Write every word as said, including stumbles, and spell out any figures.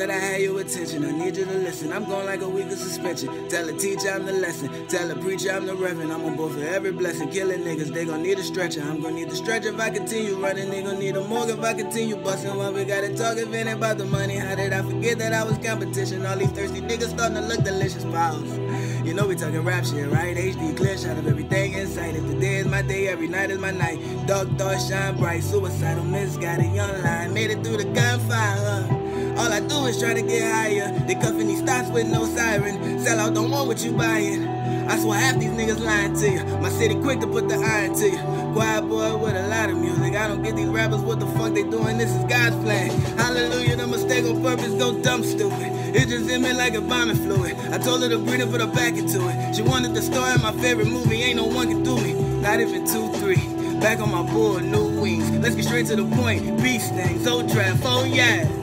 that I had your attention, I need you to listen. I'm gone like a week of suspension. Tell a teacher I'm the lesson. Tell a preacher I'm the reverend. I'm on board for every blessing. Killing niggas, they gon' need a stretcher. I'm gon' need a stretcher if I continue running. They gon' need a morgue if I continue busting. Why we gotta talk if it ain't about the money? How did I forget that I was competition? All these thirsty niggas starting to look delicious, pals. You know we talking rap shit, right? H D clear shot of everything in sight. If today is my day, every night is my night. Dark thoughts shine bright. Suicidal misguided young line. Made it through the gunfire, huh? All I do is try to get higher. They cuffing these stocks with no siren. Sell out, don't want what you buying. I swear half these niggas lying to you. My city quick to put the iron to you. Quiet boy with a lot of music. I don't get these rappers what the fuck they doing. This is God's plan. Hallelujah, the mistake on purpose go dumb stupid. It just hit me like a vomit fluid. I told her to breathe and put her back into it. She wanted the story in my favorite movie. Ain't no one can do me. Not even two, three. Back on my board, new wings. Let's get straight to the point. Beast things, old trap, oh yeah.